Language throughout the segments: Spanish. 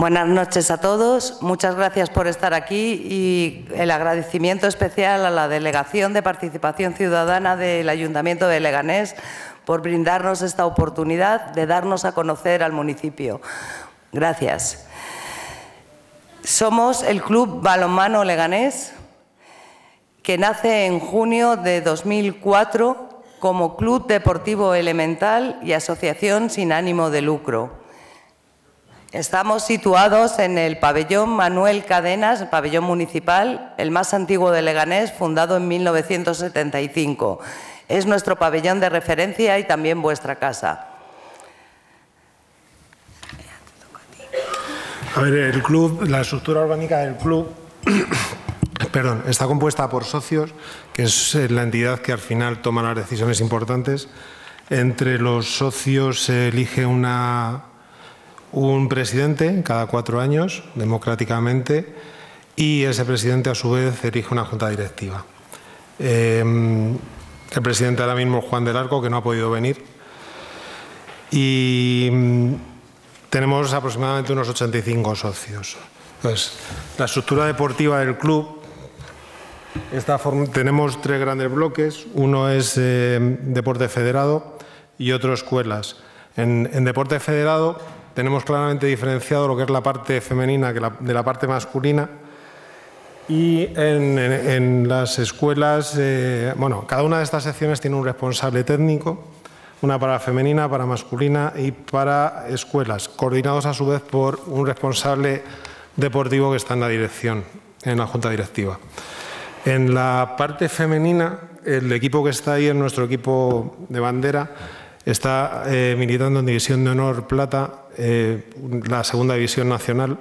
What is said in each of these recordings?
Buenas noches a todos. Muchas gracias por estar aquí y el agradecimiento especial a la Delegación de Participación Ciudadana del Ayuntamiento de Leganés por brindarnos esta oportunidad de darnos a conocer al municipio. Gracias. Somos el Club Balonmano Leganés, que nace en junio de 2004 como Club Deportivo Elemental y Asociación sin ánimo de lucro. Estamos situados en el pabellón Manuel Cadenas, el pabellón municipal, el más antiguo de Leganés, fundado en 1975. Es nuestro pabellón de referencia y también vuestra casa. A ver, el club, la estructura orgánica del club perdón, está compuesta por socios, que es la entidad que al final toma las decisiones importantes. Entre los socios se elige un presidente cada 4 años, democráticamente, y ese presidente a su vez elige una junta directiva. El presidente ahora mismo es Juan del Arco, que no ha podido venir. Y tenemos aproximadamente unos 85 socios. Entonces, la estructura deportiva del club. Tenemos 3 grandes bloques, uno es deporte federado y otro escuelas. En deporte federado tenemos claramente diferenciado lo que es la parte femenina de la parte masculina, y en las escuelas, bueno, cada una de estas secciones tiene un responsable técnico, una para femenina, para masculina y para escuelas, coordinados a su vez por un responsable deportivo que está en la dirección, en la junta directiva. En la parte femenina, el equipo que está ahí es nuestro equipo de bandera, está militando en División de Honor Plata, la segunda división nacional.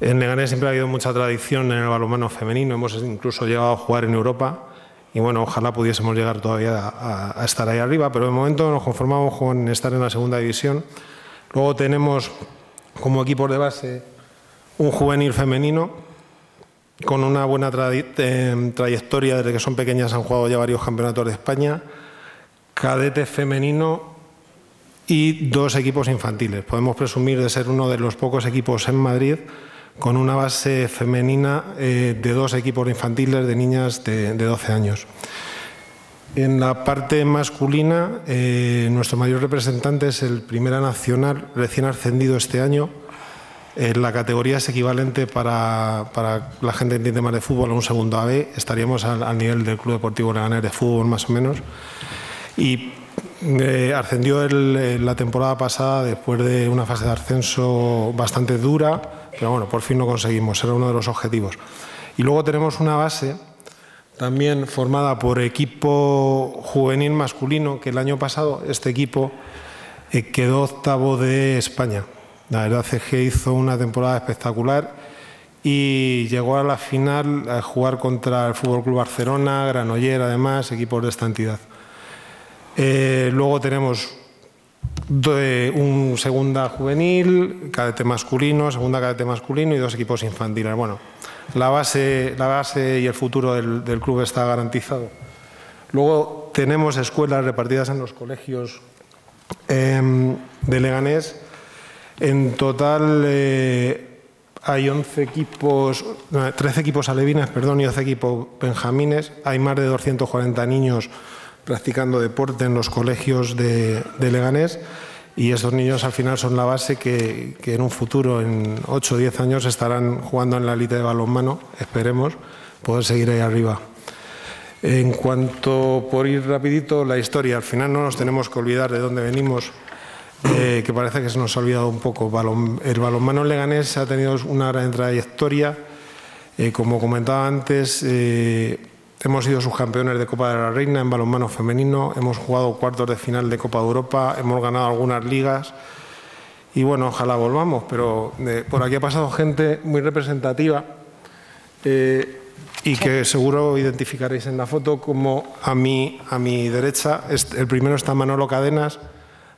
En Leganés siempre ha habido mucha tradición en el balonmano femenino, hemos incluso llegado a jugar en Europa y bueno, ojalá pudiésemos llegar todavía a estar ahí arriba, pero de momento nos conformamos con estar en la segunda división. Luego tenemos como equipo de base un juvenil femenino, con una buena trayectoria, desde que son pequeñas han jugado ya varios campeonatos de España, cadete femenino y 2 equipos infantiles. Podemos presumir de ser uno de los pocos equipos en Madrid con una base femenina de 2 equipos infantiles de niñas de 12 años. En la parte masculina, nuestro mayor representante es el Primera Nacional, recién ascendido este año. La categoría es equivalente para la gente que entiende más de fútbol a un segundo AB, estaríamos al nivel del Club Deportivo Leganés de fútbol más o menos, y ascendió la temporada pasada después de una fase de ascenso bastante dura, pero bueno, por fin lo conseguimos, era uno de los objetivos. Y luego tenemos una base también formada por equipo juvenil masculino, que el año pasado este equipo quedó 8º de España. La verdad es que hizo una temporada espectacular y llegó a la final a jugar contra el FC Club Barcelona, Granollers, además, equipos de esta entidad. Luego tenemos un segunda juvenil, cadete masculino, segunda cadete masculino y 2 equipos infantiles. Bueno, la base y el futuro del club está garantizado. Luego tenemos escuelas repartidas en los colegios de Leganés. En total hay 13 equipos alevines, perdón, y 11 equipos benjamines. Hay más de 240 niños practicando deporte en los colegios de Leganés, y estos niños al final son la base que en un futuro, en 8 o 10 años, estarán jugando en la élite de balonmano. Esperemos poder seguir ahí arriba. En cuanto, por ir rapidito, la historia, al final no nos tenemos que olvidar de dónde venimos. Que parece que se nos ha olvidado un poco. El balonmano leganés ha tenido una gran trayectoria. Como comentaba antes, hemos sido subcampeones de Copa de la Reina en balonmano femenino, hemos jugado cuartos de final de Copa de Europa, hemos ganado algunas ligas y bueno, ojalá volvamos, pero por aquí ha pasado gente muy representativa y que seguro identificaréis en la foto, como a mi derecha. El primero está Manolo Cadenas,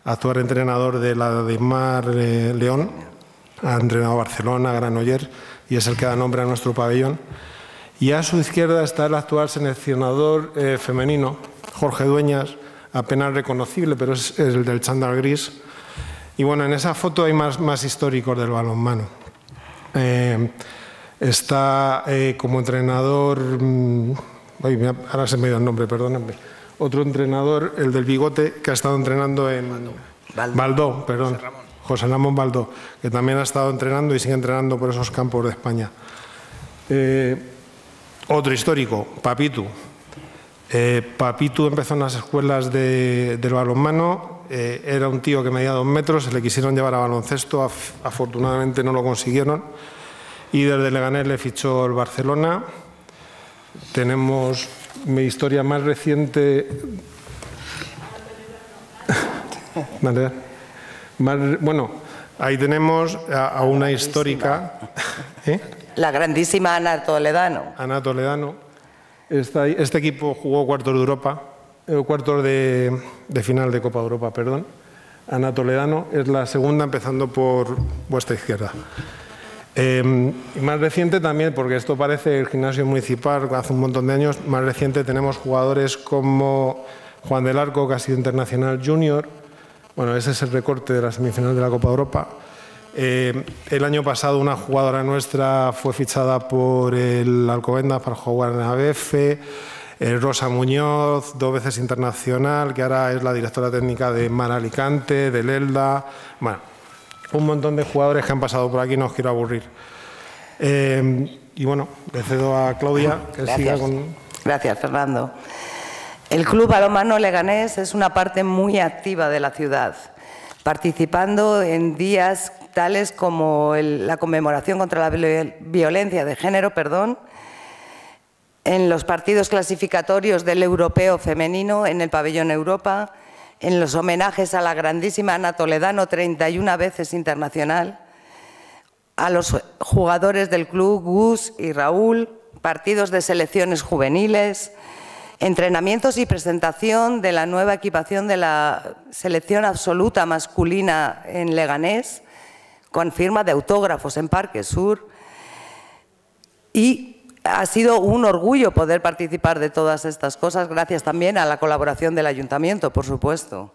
actual entrenador de la Dismar León, ha entrenado Barcelona, Granollers, y es el que da nombre a nuestro pabellón. Y a su izquierda está el actual seleccionador femenino, Jorge Dueñas, apenas reconocible, pero es el del chándal gris, Y bueno, en esa foto hay más históricos del balonmano. Está como entrenador, ahora se me ha ido el nombre, perdónenme, otro entrenador, el del bigote, que ha estado entrenando en... Baldó, perdón. José Ramón Baldó, que también ha estado entrenando y sigue entrenando por esos campos de España. Otro histórico, Papitu. Papitu empezó en las escuelas del balonmano, era un tío que medía 2 metros, se le quisieron llevar a baloncesto, afortunadamente no lo consiguieron, y desde Leganés le fichó el Barcelona. Tenemos mi historia más reciente... Vale. Bueno, ahí tenemos a una histórica. ¿Eh? La grandísima Ana Toledano. Ana Toledano. Este equipo jugó cuartos de Europa, cuartos de final de Copa de Europa, perdón. Ana Toledano es la segunda, empezando por vuestra izquierda. Y más reciente también, porque esto parece el gimnasio municipal hace un montón de años, más reciente tenemos jugadores como Juan del Arco, que ha sido internacional junior. Bueno, ese es el recorte de la semifinal de la Copa de Europa. El año pasado una jugadora nuestra fue fichada por el Alcobenda para jugar en ABF. Rosa Muñoz, 2 veces internacional, que ahora es la directora técnica de Mar Alicante, del ELDA. Bueno, un montón de jugadores que han pasado por aquí, no os quiero aburrir. Y bueno, le cedo a Claudia, que siga con... Gracias, Fernando. El Club Balonmano Leganés es una parte muy activa de la ciudad, participando en días tales como la conmemoración contra la violencia de género, en los partidos clasificatorios del europeo femenino, en el pabellón Europa, en los homenajes a la grandísima Ana Toledano, 31 veces internacional, a los jugadores del club, Gus y Raúl, partidos de selecciones juveniles, entrenamientos y presentación de la nueva equipación de la selección absoluta masculina en Leganés, con firma de autógrafos en Parque Sur. Y ha sido un orgullo poder participar de todas estas cosas, gracias también a la colaboración del Ayuntamiento, por supuesto.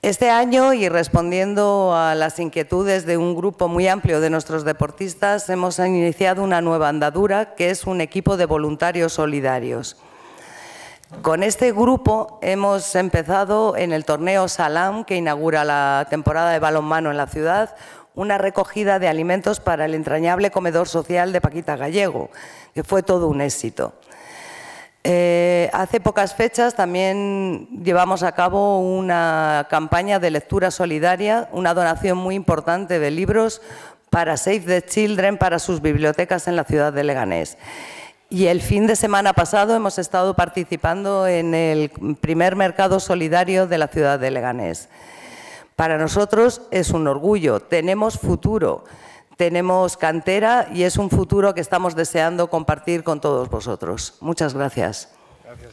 Este año, y respondiendo a las inquietudes de un grupo muy amplio de nuestros deportistas, hemos iniciado una nueva andadura, que es un equipo de voluntarios solidarios. Con este grupo hemos empezado en el torneo Salam, que inaugura la temporada de balonmano en la ciudad, una recogida de alimentos para el entrañable comedor social de Paquita Gallego, que fue todo un éxito. Hace pocas fechas también llevamos a cabo una campaña de lectura solidaria, una donación muy importante de libros para Save the Children, para sus bibliotecas en la ciudad de Leganés. Y el fin de semana pasado hemos estado participando en el primer mercado solidario de la ciudad de Leganés. Para nosotros es un orgullo, tenemos futuro, tenemos cantera y es un futuro que estamos deseando compartir con todos vosotros. Muchas gracias. Gracias.